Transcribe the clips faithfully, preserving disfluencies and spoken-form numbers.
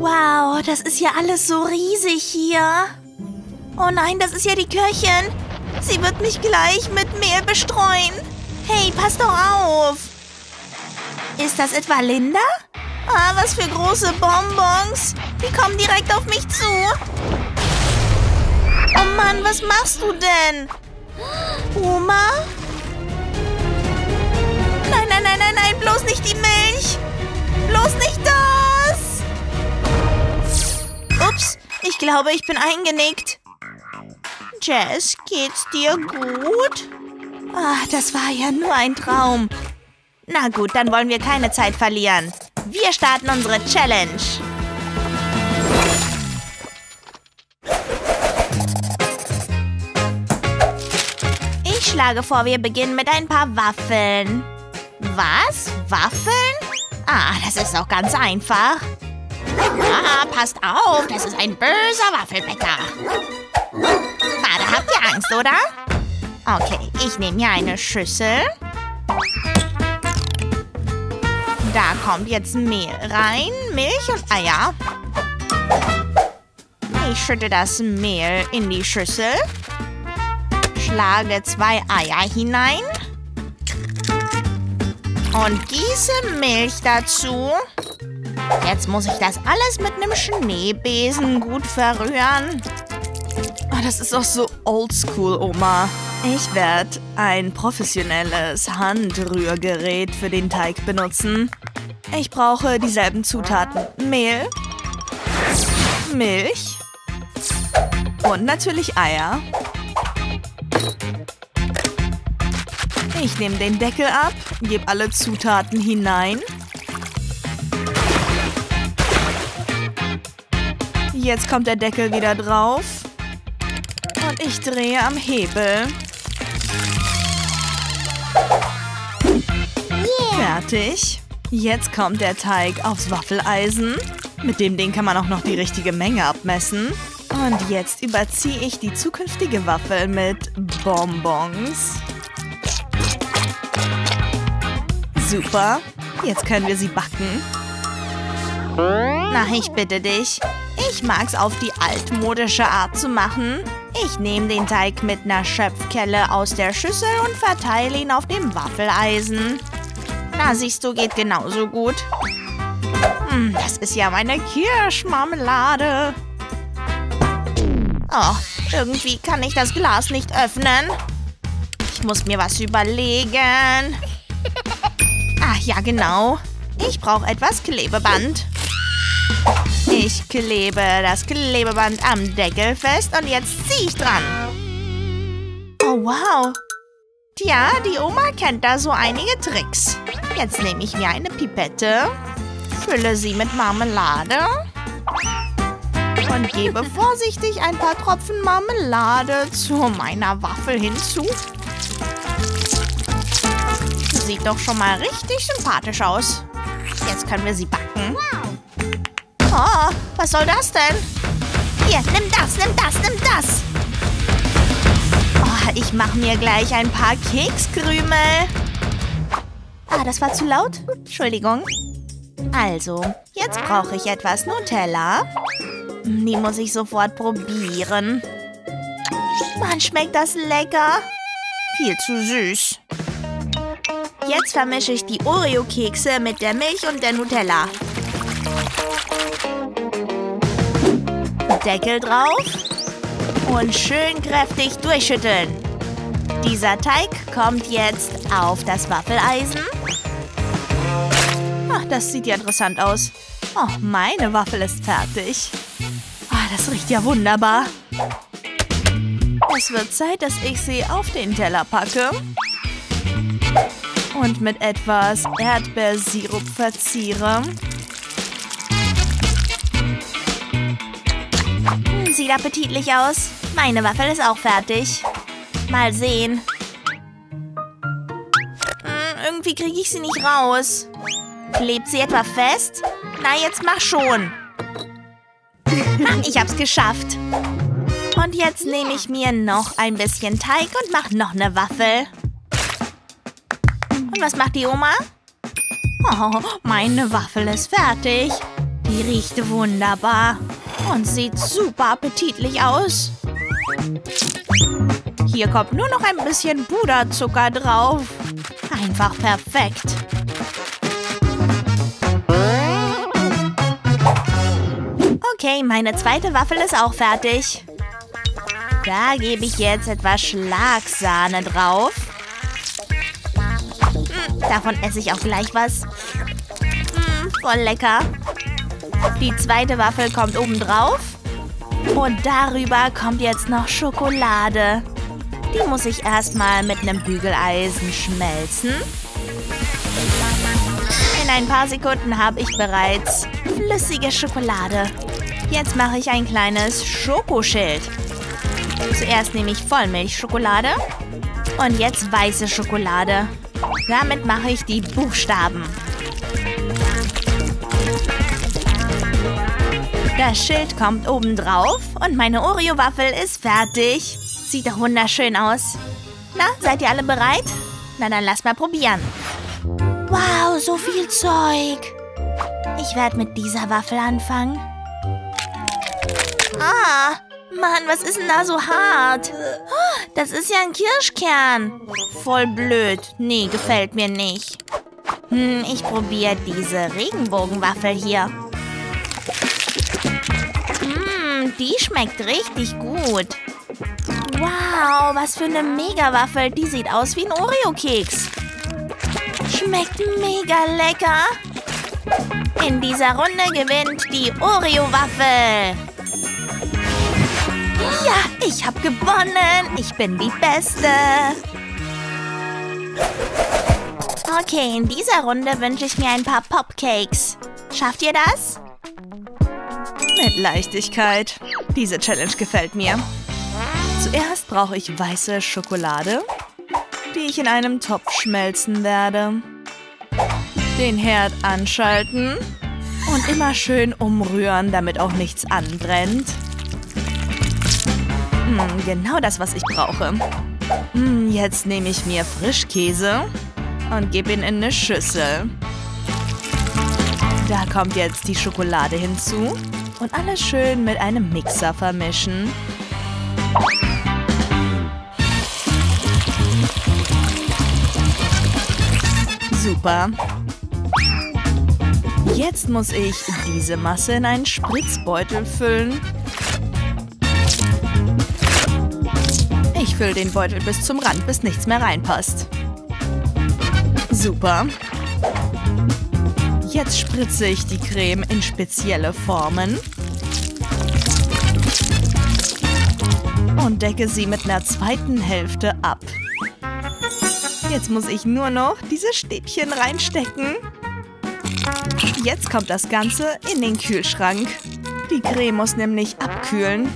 Wow, das ist ja alles so riesig hier. Oh nein, das ist ja die Köchin. Sie wird mich gleich mit Mehl bestreuen. Hey, pass doch auf. Ist das etwa Linda? Ah, was für große Bonbons. Die kommen direkt auf mich zu. Oh Mann, was machst du denn? Oma? Nein, nein, nein, nein, nein, bloß nicht die Milch. Bloß nicht das. Ups, ich glaube, ich bin eingenickt. Jess, geht's dir gut? Ah, das war ja nur ein Traum. Na gut, dann wollen wir keine Zeit verlieren. Wir starten unsere Challenge. Ich schlage vor, wir beginnen mit ein paar Waffeln. Was? Waffeln? Ah, das ist auch ganz einfach. Ah, passt auf, das ist ein böser Waffelbäcker. Ah, da habt ihr Angst, oder? Okay, ich nehme hier eine Schüssel. Da kommt jetzt Mehl rein, Milch und Eier. Ich schütte das Mehl in die Schüssel. Schlage zwei Eier hinein. Und gieße Milch dazu. Jetzt muss ich das alles mit einem Schneebesen gut verrühren. Oh, das ist doch so oldschool, Oma. Ich werde ein professionelles Handrührgerät für den Teig benutzen. Ich brauche dieselben Zutaten. Mehl, Milch und natürlich Eier. Ich nehme den Deckel ab, gebe alle Zutaten hinein. Jetzt kommt der Deckel wieder drauf. Und ich drehe am Hebel. Yeah. Fertig. Jetzt kommt der Teig aufs Waffeleisen. Mit dem Ding kann man auch noch die richtige Menge abmessen. Und jetzt überziehe ich die zukünftige Waffel mit Bonbons. Super. Jetzt können wir sie backen. Na, ich bitte dich. Ich mag's auf die altmodische Art zu machen. Ich nehme den Teig mit einer Schöpfkelle aus der Schüssel und verteile ihn auf dem Waffeleisen. Na, siehst du, geht genauso gut. Hm, das ist ja meine Kirschmarmelade. Oh, irgendwie kann ich das Glas nicht öffnen. Ich muss mir was überlegen. Ach ja, genau. Ich brauche etwas Klebeband. Ich klebe das Klebeband am Deckel fest und jetzt ziehe ich dran. Oh, wow. Tja, die Oma kennt da so einige Tricks. Jetzt nehme ich mir eine Pipette, fülle sie mit Marmelade und gebe vorsichtig ein paar Tropfen Marmelade zu meiner Waffel hinzu. Sieht doch schon mal richtig sympathisch aus. Jetzt können wir sie backen. Oh, was soll das denn? Hier, nimm das, nimm das, nimm das. Oh, ich mache mir gleich ein paar Kekskrümel. Ah, das war zu laut. Entschuldigung. Also, jetzt brauche ich etwas Nutella. Die muss ich sofort probieren. Mann, schmeckt das lecker. Viel zu süß. Jetzt vermische ich die Oreo-Kekse mit der Milch und der Nutella. Deckel drauf und schön kräftig durchschütteln. Dieser Teig kommt jetzt auf das Waffeleisen. Ach, das sieht ja interessant aus. Oh, meine Waffel ist fertig. Oh, das riecht ja wunderbar. Es wird Zeit, dass ich sie auf den Teller packe und mit etwas Erdbeersirup verziere. Sieht appetitlich aus. Meine Waffel ist auch fertig. Mal sehen. Hm, irgendwie kriege ich sie nicht raus. Klebt sie etwa fest? Na, jetzt mach schon. Ha, ich hab's geschafft. Und jetzt nehme ich mir noch ein bisschen Teig und mache noch eine Waffel. Und was macht die Oma? Oh, meine Waffel ist fertig. Die riecht wunderbar und sieht super appetitlich aus. Hier kommt nur noch ein bisschen Puderzucker drauf. Einfach perfekt. Okay, meine zweite Waffel ist auch fertig. Da gebe ich jetzt etwas Schlagsahne drauf. Davon esse ich auch gleich was. Voll lecker. Die zweite Waffel kommt oben drauf. Und darüber kommt jetzt noch Schokolade. Die muss ich erstmal mit einem Bügeleisen schmelzen. In ein paar Sekunden habe ich bereits flüssige Schokolade. Jetzt mache ich ein kleines Schokoschild. Zuerst nehme ich Vollmilchschokolade und jetzt weiße Schokolade. Damit mache ich die Buchstaben. Das Schild kommt oben drauf und meine Oreo-Waffel ist fertig. Sieht doch wunderschön aus. Na, seid ihr alle bereit? Na, dann lasst mal probieren. Wow, so viel Zeug. Ich werde mit dieser Waffel anfangen. Ah, Mann, was ist denn da so hart? Das ist ja ein Kirschkern. Voll blöd. Nee, gefällt mir nicht. Hm, ich probiere diese Regenbogenwaffel hier. Hm, die schmeckt richtig gut. Wow, was für eine Mega-Waffel. Die sieht aus wie ein Oreo-Keks. Schmeckt mega lecker. In dieser Runde gewinnt die Oreo-Waffel. Ja, ich habe gewonnen. Ich bin die Beste. Okay, in dieser Runde wünsche ich mir ein paar Popcakes. Schafft ihr das? Mit Leichtigkeit. Diese Challenge gefällt mir. Zuerst brauche ich weiße Schokolade, die ich in einem Topf schmelzen werde. Den Herd anschalten und immer schön umrühren, damit auch nichts anbrennt. Hm, genau das, was ich brauche. Hm, jetzt nehme ich mir Frischkäse und gebe ihn in eine Schüssel. Da kommt jetzt die Schokolade hinzu und alles schön mit einem Mixer vermischen. Super. Jetzt muss ich diese Masse in einen Spritzbeutel füllen. Ich fülle den Beutel bis zum Rand, bis nichts mehr reinpasst. Super. Jetzt spritze ich die Creme in spezielle Formen und decke sie mit einer zweiten Hälfte ab. Jetzt muss ich nur noch diese Stäbchen reinstecken. Jetzt kommt das Ganze in den Kühlschrank. Die Creme muss nämlich abkühlen.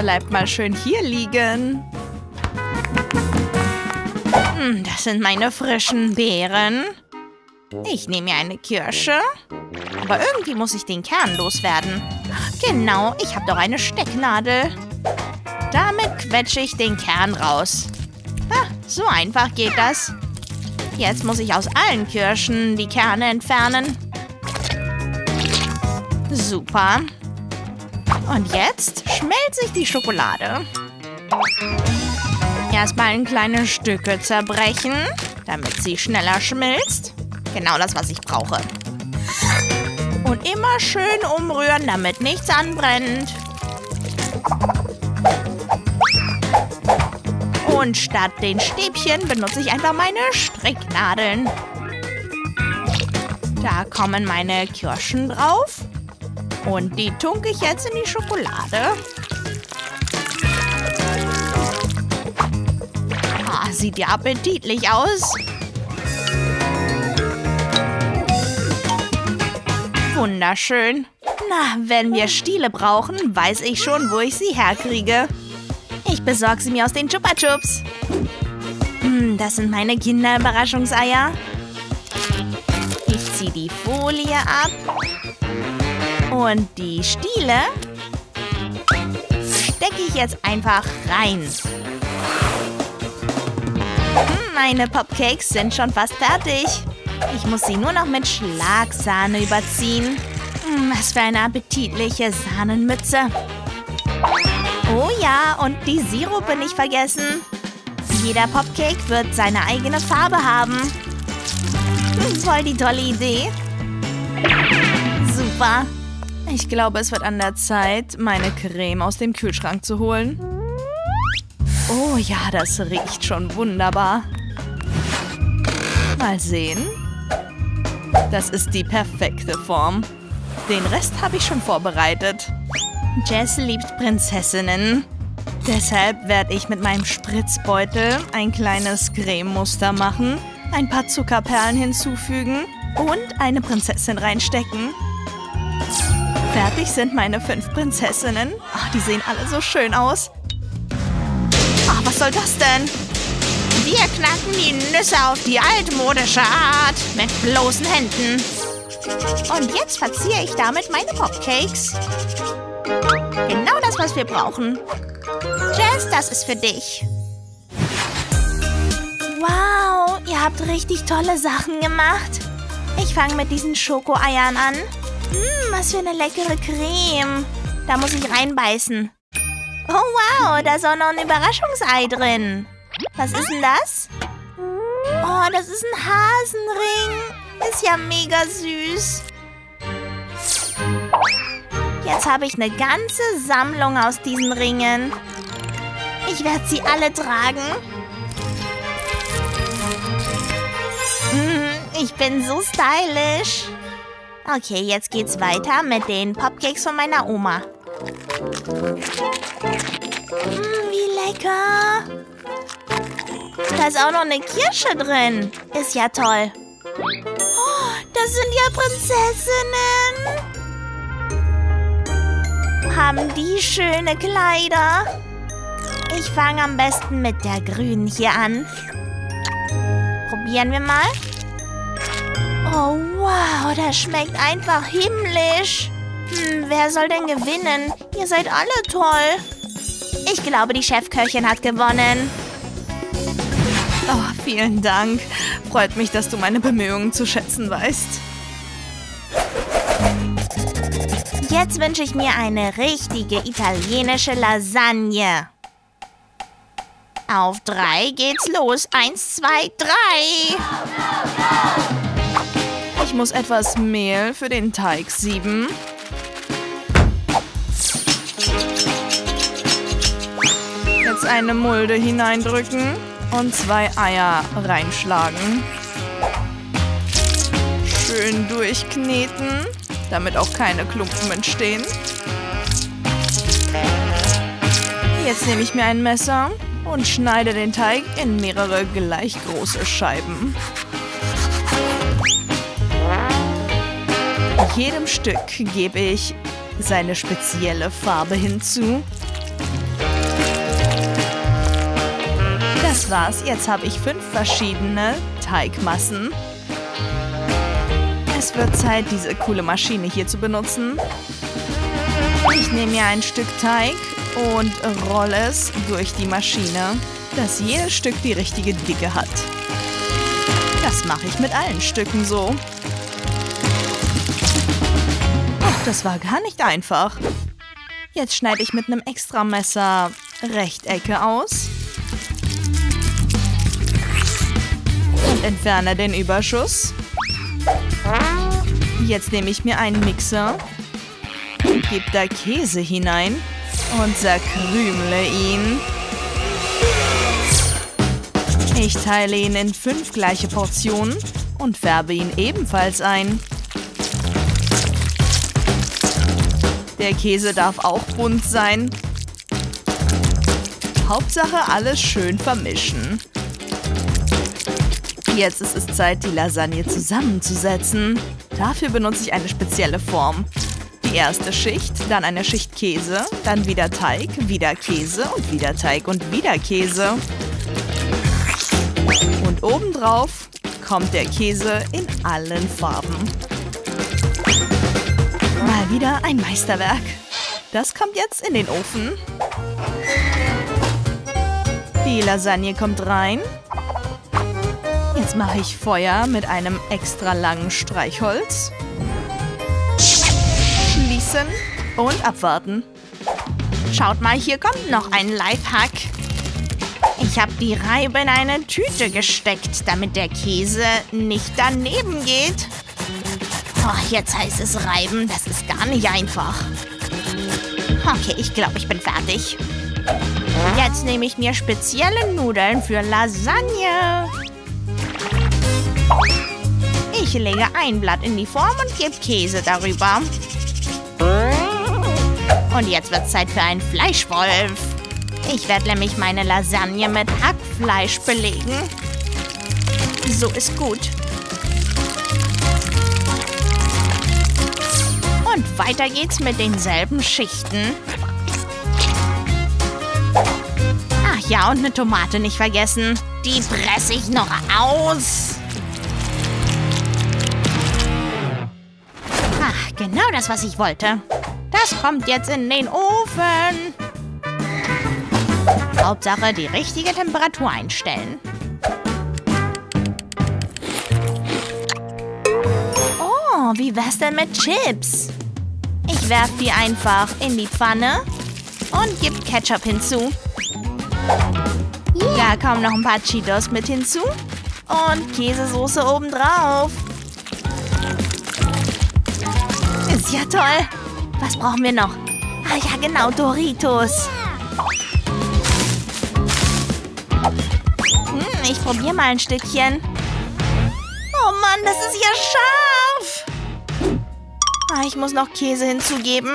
Bleibt mal schön hier liegen. Das sind meine frischen Beeren. Ich nehme mir eine Kirsche. Aber irgendwie muss ich den Kern loswerden. Genau, ich habe doch eine Stecknadel. Damit quetsche ich den Kern raus. Ha, so einfach geht das. Jetzt muss ich aus allen Kirschen die Kerne entfernen. Super. Und jetzt schmelze ich die Schokolade. Erstmal in kleine Stücke zerbrechen, damit sie schneller schmilzt. Genau das, was ich brauche. Und immer schön umrühren, damit nichts anbrennt. Und statt den Stäbchen benutze ich einfach meine Stricknadeln. Da kommen meine Kirschen drauf. Und die tunke ich jetzt in die Schokolade. Ah, sieht ja appetitlich aus. Wunderschön. Na, wenn wir Stiele brauchen, weiß ich schon, wo ich sie herkriege. Ich besorge sie mir aus den Chupa Chups. Hm, das sind meine Kinderüberraschungseier. Ich ziehe die Folie ab. Und die Stiele stecke ich jetzt einfach rein. Hm, meine Popcakes sind schon fast fertig. Ich muss sie nur noch mit Schlagsahne überziehen. Hm, was für eine appetitliche Sahnenmütze. Oh ja, und die Sirupe nicht vergessen. Jeder Popcake wird seine eigene Farbe haben. Voll die tolle Idee. Super. Ich glaube, es wird an der Zeit, meine Creme aus dem Kühlschrank zu holen. Oh ja, das riecht schon wunderbar. Mal sehen. Das ist die perfekte Form. Den Rest habe ich schon vorbereitet. Jess liebt Prinzessinnen. Deshalb werde ich mit meinem Spritzbeutel ein kleines Creme-Muster machen, ein paar Zuckerperlen hinzufügen und eine Prinzessin reinstecken. Fertig sind meine fünf Prinzessinnen. Ach, die sehen alle so schön aus. Ach, was soll das denn? Wir knacken die Nüsse auf die altmodische Art mit bloßen Händen. Und jetzt verziehe ich damit meine Popcakes. Genau das, was wir brauchen. Jess, das ist für dich. Wow, ihr habt richtig tolle Sachen gemacht. Ich fange mit diesen Schokoeiern an. Mmm, was für eine leckere Creme. Da muss ich reinbeißen. Oh wow, da ist auch noch ein Überraschungsei drin. Was ist denn das? Oh, das ist ein Hasenring. Ist ja mega süß. Jetzt habe ich eine ganze Sammlung aus diesen Ringen. Ich werde sie alle tragen. Mm, ich bin so stylisch. Okay, jetzt geht's weiter mit den Popcakes von meiner Oma. Mm, wie lecker. Da ist auch noch eine Kirsche drin. Ist ja toll. Oh, das sind ja Prinzessinnen. Haben die schöne Kleider. Ich fange am besten mit der grünen hier an. Probieren wir mal. Oh, wow, das schmeckt einfach himmlisch. Hm, wer soll denn gewinnen? Ihr seid alle toll. Ich glaube, die Chefköchin hat gewonnen. Oh, vielen Dank. Freut mich, dass du meine Bemühungen zu schätzen weißt. Jetzt wünsche ich mir eine richtige italienische Lasagne. Auf drei geht's los. Eins, zwei, drei. Ich muss etwas Mehl für den Teig sieben. Jetzt eine Mulde hineindrücken und zwei Eier reinschlagen. Schön durchkneten, damit auch keine Klumpen entstehen. Jetzt nehme ich mir ein Messer und schneide den Teig in mehrere gleich große Scheiben. Jedem Stück gebe ich seine spezielle Farbe hinzu. Das war's, jetzt habe ich fünf verschiedene Teigmassen. Es wird Zeit, diese coole Maschine hier zu benutzen. Ich nehme mir ein Stück Teig und rolle es durch die Maschine, dass jedes Stück die richtige Dicke hat. Das mache ich mit allen Stücken so. Ach, das war gar nicht einfach. Jetzt schneide ich mit einem Extramesser Rechtecke aus und entferne den Überschuss. Jetzt nehme ich mir einen Mixer, gebe da Käse hinein und zerkrümle ihn. Ich teile ihn in fünf gleiche Portionen und färbe ihn ebenfalls ein. Der Käse darf auch bunt sein. Hauptsache alles schön vermischen. Jetzt ist es Zeit, die Lasagne zusammenzusetzen. Dafür benutze ich eine spezielle Form. Die erste Schicht, dann eine Schicht Käse, dann wieder Teig, wieder Käse und wieder Teig und wieder Käse. Und obendrauf kommt der Käse in allen Farben. Mal wieder ein Meisterwerk. Das kommt jetzt in den Ofen. Die Lasagne kommt rein. Jetzt mache ich Feuer mit einem extra langen Streichholz. Schließen und abwarten. Schaut mal, hier kommt noch ein Lifehack. Ich habe die Reibe in eine Tüte gesteckt, damit der Käse nicht daneben geht. Oh, jetzt heißt es reiben. Das ist gar nicht einfach. Okay, ich glaube, ich bin fertig. Jetzt nehme ich mir spezielle Nudeln für Lasagne. Ich lege ein Blatt in die Form und gebe Käse darüber. Und jetzt wird es Zeit für einen Fleischwolf. Ich werde nämlich meine Lasagne mit Hackfleisch belegen. So ist gut. Und weiter geht's mit denselben Schichten. Ach ja, und eine Tomate nicht vergessen. Die presse ich noch aus. Ach, genau das, was ich wollte. Das kommt jetzt in den Ofen. Hauptsache, die richtige Temperatur einstellen. Oh, wie wär's denn mit Chips? Ich werfe die einfach in die Pfanne und gebe Ketchup hinzu. Da kommen noch ein paar Cheetos mit hinzu und Käsesoße obendrauf. Ist ja toll. Was brauchen wir noch? Ah ja, genau, Doritos. Hm, ich probiere mal ein Stückchen. Oh Mann, das ist ja scharf. Ah, ich muss noch Käse hinzugeben.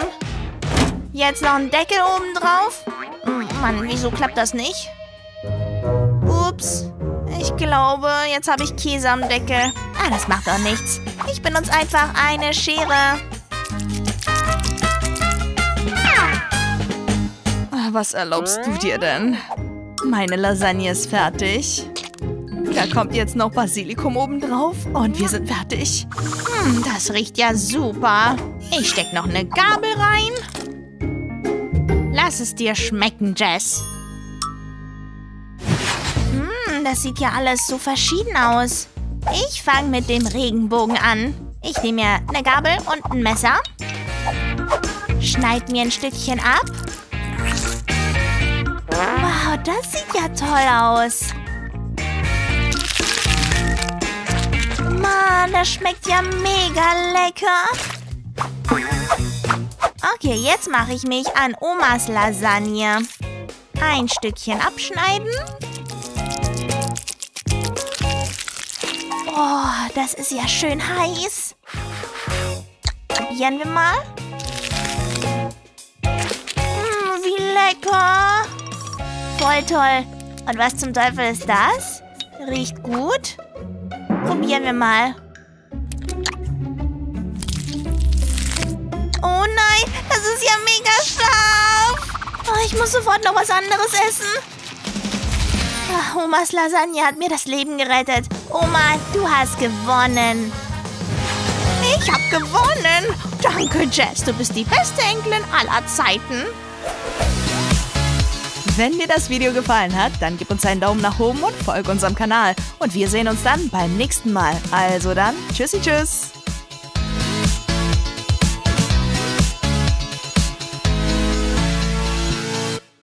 Jetzt noch einen Deckel oben drauf. Mann, wieso klappt das nicht? Ups. Ich glaube, jetzt habe ich Käse am Deckel. Ah, das macht doch nichts. Ich benutze einfach eine Schere. Was erlaubst du dir denn? Meine Lasagne ist fertig. Da kommt jetzt noch Basilikum obendrauf und wir sind fertig. Hm, das riecht ja super. Ich stecke noch eine Gabel rein. Lass es dir schmecken, Jess. Hm, das sieht ja alles so verschieden aus. Ich fange mit dem Regenbogen an. Ich nehme mir eine Gabel und ein Messer. Schneid mir ein Stückchen ab. Wow, das sieht ja toll aus. Mann, das schmeckt ja mega lecker. Okay, jetzt mache ich mich an Omas Lasagne. Ein Stückchen abschneiden. Oh, das ist ja schön heiß. Probieren wir mal. Mm, wie lecker. Voll toll. Und was zum Teufel ist das? Riecht gut. Probieren wir mal. Oh nein, das ist ja mega scharf. Oh, ich muss sofort noch was anderes essen. Ach, Omas Lasagne hat mir das Leben gerettet. Oma, du hast gewonnen. Ich hab gewonnen. Danke, Jess. Du bist die beste Enkelin aller Zeiten. Wenn dir das Video gefallen hat, dann gib uns einen Daumen nach oben und folge unserem Kanal. Und wir sehen uns dann beim nächsten Mal. Also dann, tschüssi tschüss.